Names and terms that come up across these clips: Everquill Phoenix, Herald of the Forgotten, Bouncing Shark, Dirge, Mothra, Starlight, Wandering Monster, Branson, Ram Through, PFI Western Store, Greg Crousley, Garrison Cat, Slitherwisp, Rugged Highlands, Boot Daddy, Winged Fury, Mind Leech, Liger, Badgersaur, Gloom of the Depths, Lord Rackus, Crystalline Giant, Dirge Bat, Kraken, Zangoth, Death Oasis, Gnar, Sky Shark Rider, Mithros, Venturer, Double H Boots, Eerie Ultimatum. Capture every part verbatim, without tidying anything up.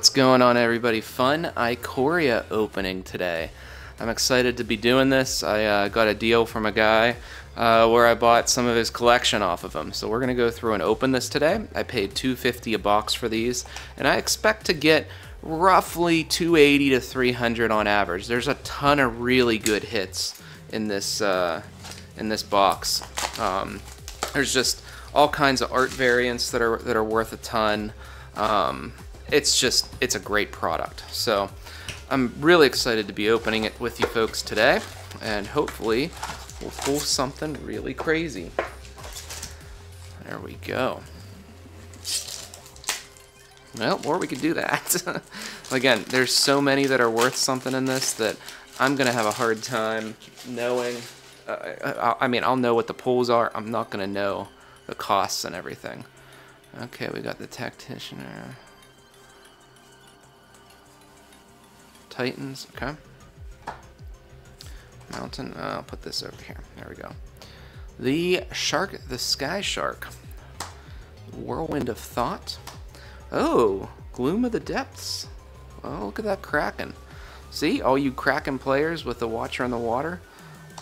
What's going on, everybody? Fun Ikoria opening today. I'm excited to be doing this. I uh, got a deal from a guy uh, where I bought some of his collection off of him. So we're gonna go through and open this today. I paid two fifty a box for these, and I expect to get roughly two eighty to three hundred on average. There's a ton of really good hits in this uh, in this box. Um, there's just all kinds of art variants that are that are worth a ton. Um, it's just it's a great product. So I'm really excited to be opening it with you folks today, and hopefully we'll pull something really crazy. There we go. Well, or we could do that. Again, there's so many that are worth something in this that I'm gonna have a hard time knowing. Uh, I, I mean, I'll know what the pulls are. I'm not gonna know the costs and everything. Okay, we got the Tacticianer. Titans, okay. Mountain, uh, I'll put this over here. There we go. The shark, the Sky Shark. Whirlwind of Thought. Oh, Gloom of the Depths. Oh, look at that Kraken. See, all you Kraken players with the Watcher in the Water.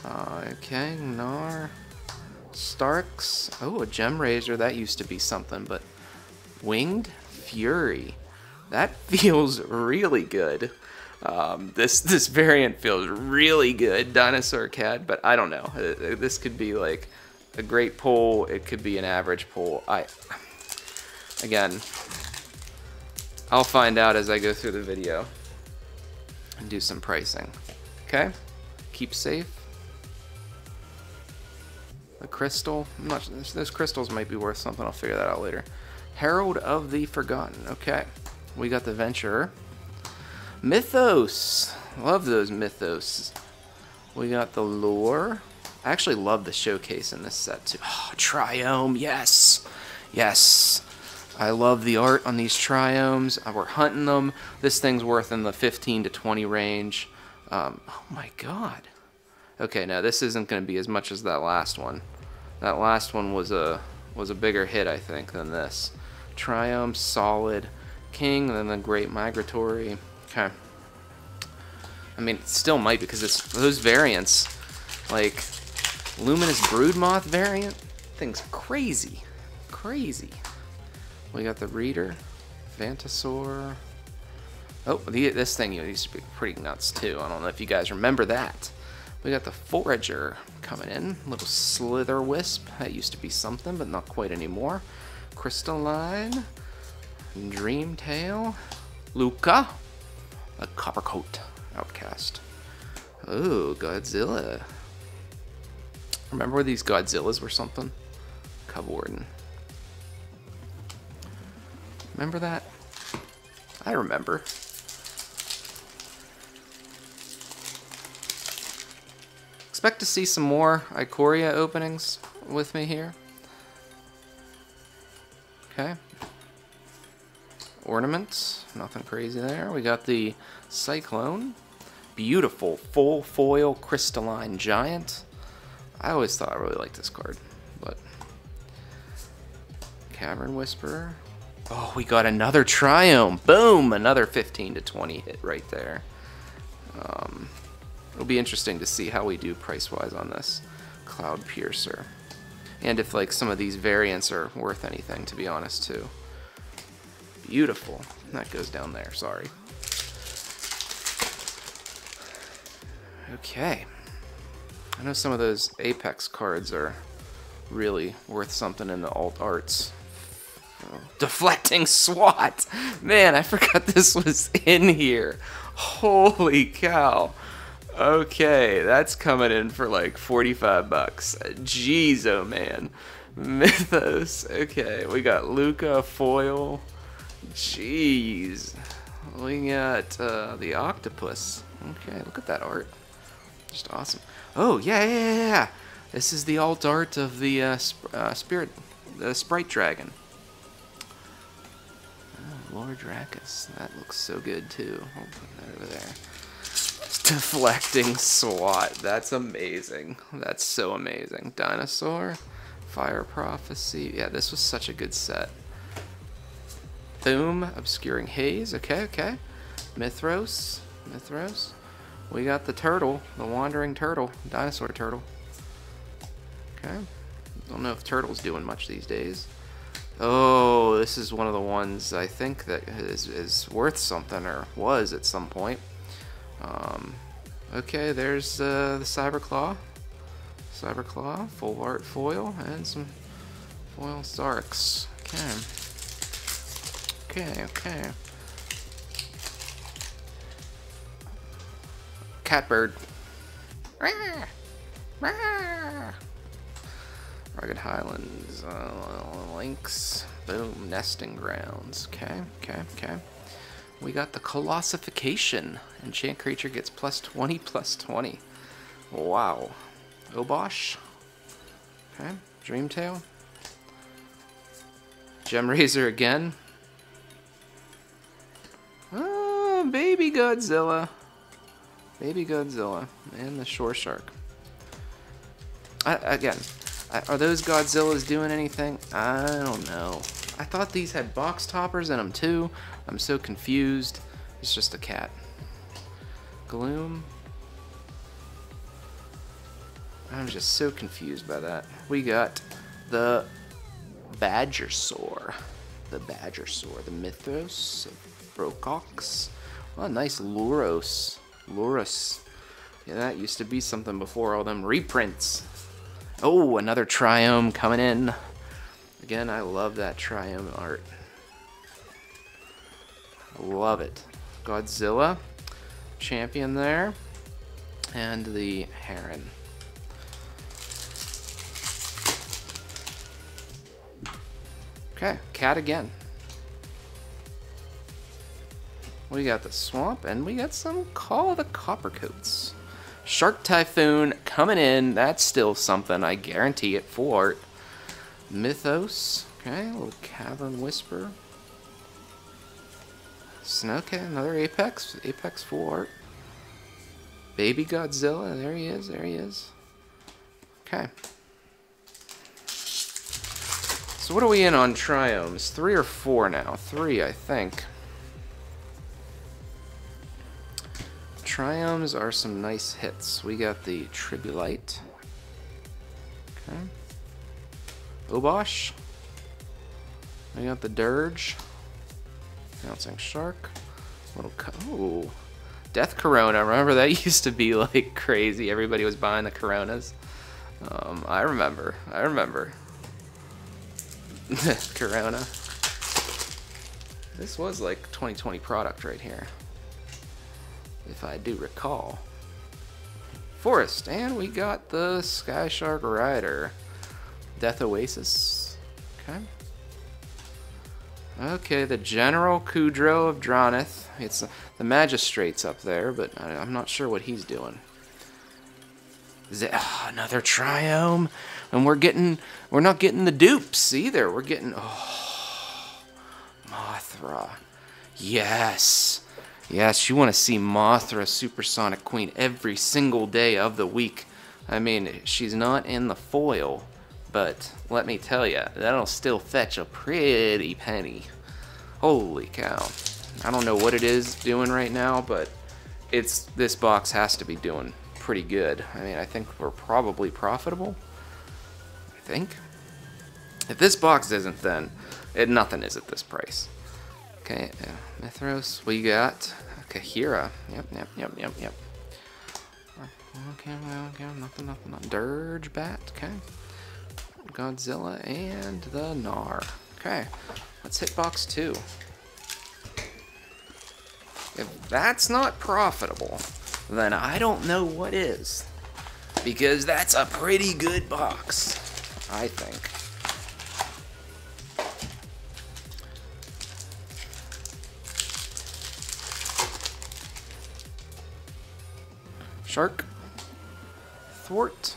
Uh, okay, Gnar. Starks. Oh, a Gem Razor. That used to be something, but Winged Fury. That feels really good. Um, this this variant feels really good, Dinosaur Cad, but I don't know. This could be like a great pull. It could be an average pull. I again, I'll find out as I go through the video and do some pricing. Okay, keep safe. The crystal. I'm not, those crystals might be worth something. I'll figure that out later. Herald of the Forgotten. Okay, we got the Venturer. Mythos, love those Mythos. We got the Lore. I actually love the showcase in this set too. Oh, Triome, yes, yes. I love the art on these Triomes. We're hunting them. This thing's worth in the fifteen to twenty range. Um, oh my God. Okay, now this isn't going to be as much as that last one. That last one was a was a bigger hit, I think, than this. Triome, solid. King, then the Great Migratory. Okay. I mean, it still might, because it's those variants, like Luminous Broodmoth variant, thing's crazy, crazy. We got the Reader, Vantasaur. Oh, the, this thing used to be pretty nuts too. I don't know if you guys remember that. We got the Forager coming in, little Slitherwisp. That used to be something, but not quite anymore. Crystalline Dreamtail, Luca. A Coppercoat Outcast. Oh, Godzilla. Remember where these Godzillas were something? Cub Warden. Remember that? I remember. Expect to see some more Ikoria openings with me here. Okay. Ornaments, nothing crazy there. We got the Cyclone, beautiful full foil Crystalline Giant. I always thought I really liked this card, but Cavern Whisperer. Oh, we got another Triome. Boom, another fifteen to twenty hit right there. Um, it'll be interesting to see how we do price wise on this Cloud Piercer, and if like some of these variants are worth anything, to be honest too. Beautiful. That goes down there, sorry. Okay. I know some of those Apex cards are really worth something in the alt arts. Oh. Deflecting Swat! Man, I forgot this was in here. Holy cow. Okay, that's coming in for like forty-five bucks. Jeez, oh man. Mythos. Okay, we got Luca, foil. Jeez, we got uh, the octopus. Okay, look at that art. Just awesome. Oh, yeah, yeah, yeah, yeah. This is the alt art of the uh, sp uh, spirit, the sprite dragon. Oh, Lord Rackus, that looks so good too. I'll put that over there. Deflecting SWAT, that's amazing. That's so amazing. Dinosaur, Fire Prophecy. Yeah, this was such a good set. Boom, Obscuring Haze. Okay, okay. Mithros. Mithros. We got the turtle, the wandering turtle, dinosaur turtle. Okay. Don't know if turtle's doing much these days. Oh, this is one of the ones I think that is, is worth something, or was at some point. Um, okay, there's uh, the Cyberclaw. Cyberclaw, full art foil, and some foil Zarks. Okay. Okay, okay. Catbird. Rugged Highlands, uh, Lynx, boom, Nesting Grounds. Okay, okay, okay. We got the Colossification. Enchant creature gets plus twenty, plus twenty. Wow. Obosh. Okay, Dreamtail. Gem Razor again. Oh, baby Godzilla. Baby Godzilla and the Shore Shark. I, again, I, are those Godzillas doing anything? I don't know. I thought these had box toppers in them too. I'm so confused. It's just a cat. Gloom. I'm just so confused by that. We got the Badgersaur. The Badgersaur. The Mithros. Brocox. What a nice Luros. Luris. Yeah, that used to be something before all them reprints. Oh, another Triome coming in. Again, I love that Triome art. Love it. Godzilla, champion there, and the Heron. Okay, cat again. We got the Swamp, and we got some Call of the Coppercoats. Shark Typhoon coming in. That's still something, I guarantee it, full art. Mythos. Okay, a little Cavern Whisperer. Snow, okay, another Apex. Apex full art. Baby Godzilla. There he is. There he is. Okay. So what are we in on Triomes? Three or four now? Three, I think. Triomes are some nice hits. We got the Tribulite. Okay. Obosh. We got the Dirge. Bouncing Shark. Little oh, Death Corona. Remember that used to be like crazy. Everybody was buying the Coronas. Um, I remember. I remember. Corona. This was like twenty twenty product right here, if I do recall. Forest, and we got the Sky Shark Rider. Death Oasis, okay. Okay, the General Kudro of Droneth. It's the Magistrate's up there, but I, I'm not sure what he's doing. Is it, oh, another Triome? And we're getting, we're not getting the dupes either. We're getting, oh, Mothra, yes. Yes, you want to see Mothra, Supersonic Queen, every single day of the week. I mean, she's not in the foil, but let me tell you, that'll still fetch a pretty penny. Holy cow. I don't know what it is doing right now, but it's this box has to be doing pretty good. I mean, I think we're probably profitable. I think. If this box isn't, then it, nothing is at this price. Okay, uh, Mithros, we got Kahira. Yep, yep, yep, yep, yep. Okay, well, okay, nothing, nothing, nothing. Dirge Bat, okay. Godzilla and the Gnar. Okay, let's hit box two. If that's not profitable, then I don't know what is. Because that's a pretty good box, I think. Shark, Thwart,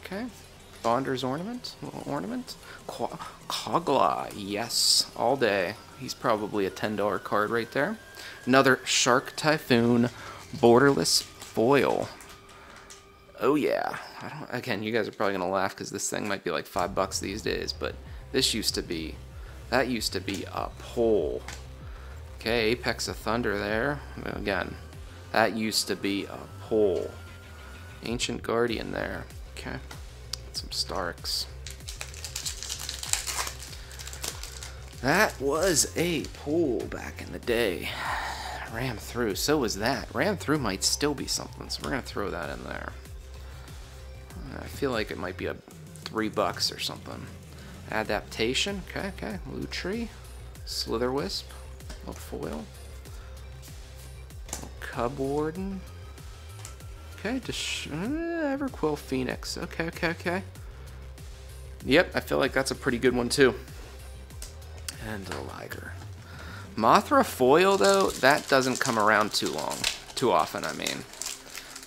okay, Bonder's Ornament, little ornament, Qua Kogla, yes, all day. He's probably a ten dollar card right there. Another Shark Typhoon, Borderless Foil. Oh yeah, I don't, again, you guys are probably gonna laugh because this thing might be like five bucks these days, but this used to be, That used to be a pole. Okay, Apex of Thunder there. Again, that used to be a pole. Ancient Guardian there. Okay, some Starks. That was a pool back in the day. Ram Through, so was that. Ram Through might still be something, so we're gonna throw that in there. I feel like it might be a three bucks or something. Adaptation, okay, okay. Lutri, Slitherwisp, little foil, little Cub Warden. Okay, just uh, Everquill Phoenix. Okay, okay, okay. Yep, I feel like that's a pretty good one too. And a Liger. Mothra foil, though, that doesn't come around too long, too often, I mean.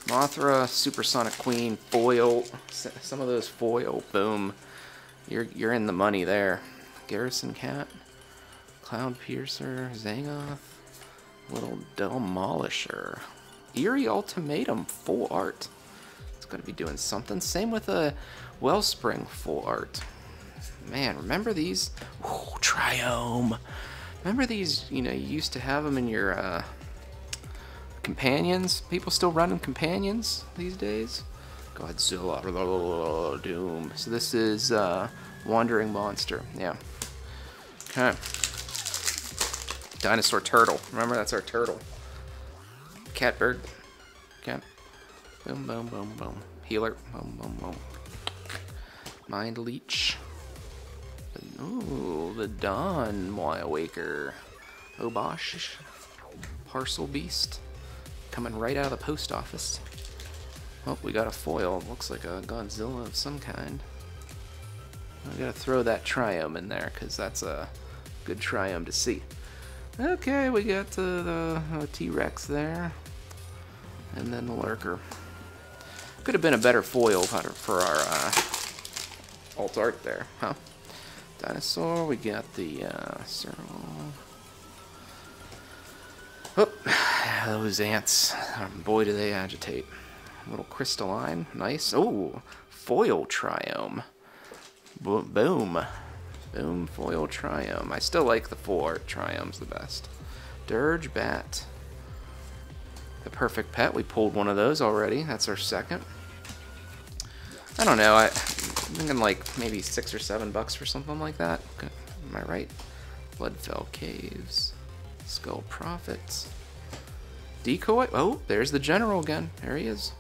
Mothra, Supersonic Queen, foil, some of those foil, boom. You're, you're in the money there. Garrison Cat, Cloud Piercer, Zangoth, little Demolisher. Eerie Ultimatum, full art. It's going to be doing something. Same with a Wellspring, full art. Man, remember these? Ooh, Triome. Remember these, you know, you used to have them in your uh, companions? People still running companions these days? Godzilla, blah, blah, blah, blah, Doom. So this is uh, Wandering Monster, yeah. Okay. Dinosaur Turtle, remember that's our turtle. Catbird, okay. Boom, boom, boom, boom. Healer, boom, boom, boom. Mind Leech. Ooh, the Dawn Waker. Obosh. Parcel Beast. Coming right out of the post office. Oh, we got a foil. Looks like a Godzilla of some kind. I gotta throw that Triome in there, because that's a good Triome to see. Okay, we got the, the T-Rex there. And then the Lurker. Could have been a better foil for our uh, alt art there, huh? Dinosaur, we got the uh, Serval. Oh, those ants. Um, boy, do they agitate. Little Crystalline, nice. Oh, foil Triome. Bo boom. Boom, foil Triome. I still like the full art Triome's the best. Dirge Bat. The Perfect Pet, we pulled one of those already. That's our second. I don't know, I... I'm thinking like maybe six or seven bucks for something like that. Okay. Am I right? Bloodfell Caves, Skull Prophets, Decoy. Oh, there's the General again. There he is.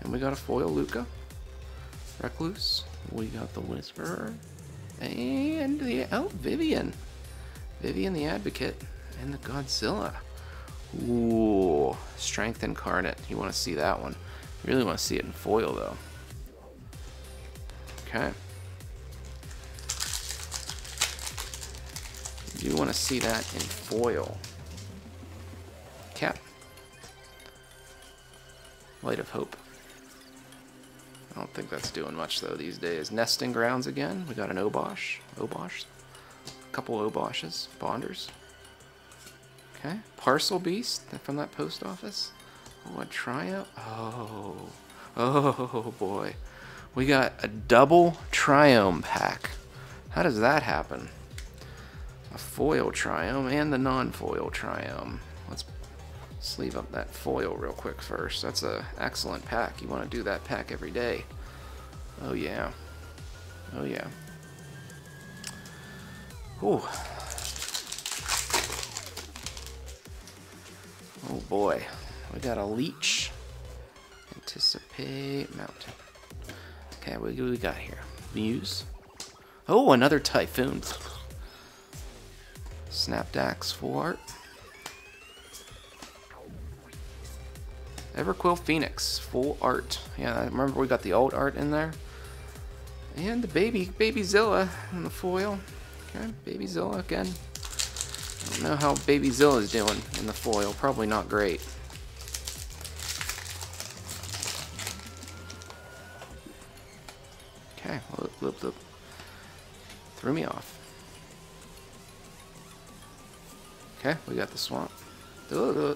And we got a foil Luca, Recluse. We got the Whisperer and the oh Vivian, Vivian the Advocate, and the Godzilla. Ooh, Strength Incarnate. You want to see that one? You really want to see it in foil though. Okay. You do want to see that in foil. Cap. Light of Hope. I don't think that's doing much though these days. Nesting Grounds again. We got an Obosh. Obosh. A couple Oboshes. Bonders. Okay. Parcel Beast from that post office. Oh, a Triumph. Oh. Oh boy. We got a double Triome pack. How does that happen? A foil Triome and the non-foil Triome. Let's sleeve up that foil real quick first. That's an excellent pack. You want to do that pack every day. Oh yeah. Oh yeah. Ooh. Oh boy. We got a Leech. Anticipate Mountain. Okay, what do we got here? Muse. Oh, another Typhoon. Snapped Axe, full art. Everquill Phoenix, full art. Yeah, I remember we got the alt art in there. And the baby, Babyzilla on the foil. Okay, Babyzilla again. I don't know how Babyzilla is doing in the foil. Probably not great. Okay, loop, loop, loop. Threw me off. Okay, we got the Swamp. No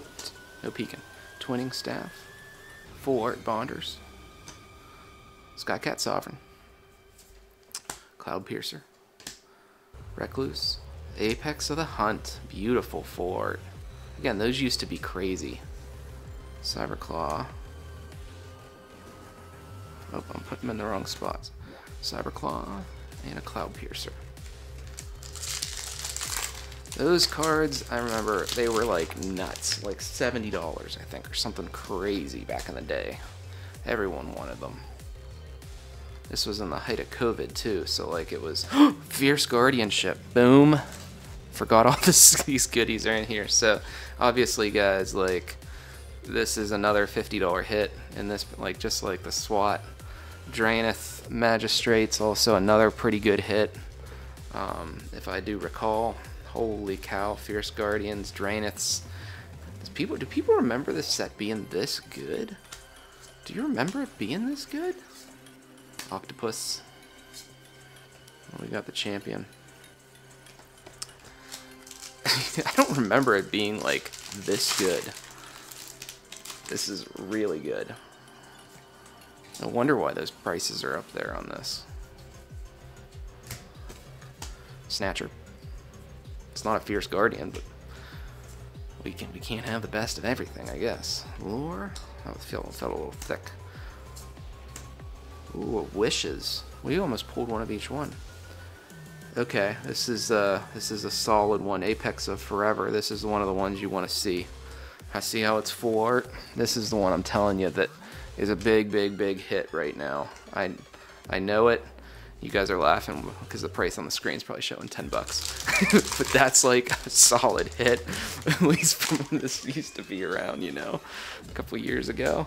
peeking. Twinning Staff. Full Art Bonders. Skycat Sovereign. Cloud Piercer. Recluse. Apex of the Hunt. Beautiful fort. Again, those used to be crazy. Cyberclaw. Oh, I'm putting them in the wrong spots. Cyberclaw and a Cloud Piercer. Those cards, I remember, they were like nuts. Like seventy dollars, I think, or something crazy back in the day. Everyone wanted them. This was in the height of COVID, too, so like it was Fierce Guardianship. Boom. Forgot all this, these goodies are in here. So obviously, guys, like this is another fifty dollar hit. And this, like just like the SWAT. Draenith Magistrate's also another pretty good hit. Um, if I do recall. Holy cow, Fierce Guardians, Draeniths. Does people, do people remember this set being this good? Do you remember it being this good? Octopus. Well, we got the champion. I don't remember it being like this good. This is really good. I wonder why those prices are up there on this. Snatcher. It's not a Fierce Guardian, but we can we can't have the best of everything, I guess. Lore? Oh, it felt, it felt a little thick. Ooh, wishes. We almost pulled one of each one. Okay, this is uh this is a solid one. Apex of Forever. This is one of the ones you want to see. I see how it's full art. This is the one I'm telling you that is a big, big, big hit right now. I I know it. You guys are laughing because the price on the screen is probably showing ten bucks. But that's like a solid hit, at least from when this used to be around, you know, a couple years ago.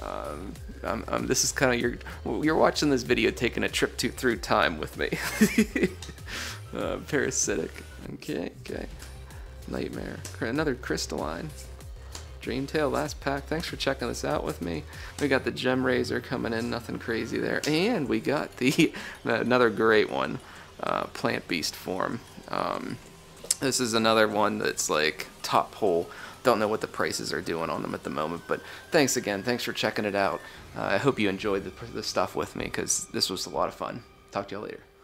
Um, I'm, I'm, this is kind of your, you're watching this video taking a trip to, through time with me. uh, parasitic. Okay, okay. Nightmare. Another Crystalline. Dreamtail, last pack. Thanks for checking this out with me. We got the Gem Razor coming in, nothing crazy there, and we got the another great one, uh, Plant Beast form. Um, this is another one that's like top hole. Don't know what the prices are doing on them at the moment, but thanks again. Thanks for checking it out. Uh, I hope you enjoyed the, the stuff with me because this was a lot of fun. Talk to you later.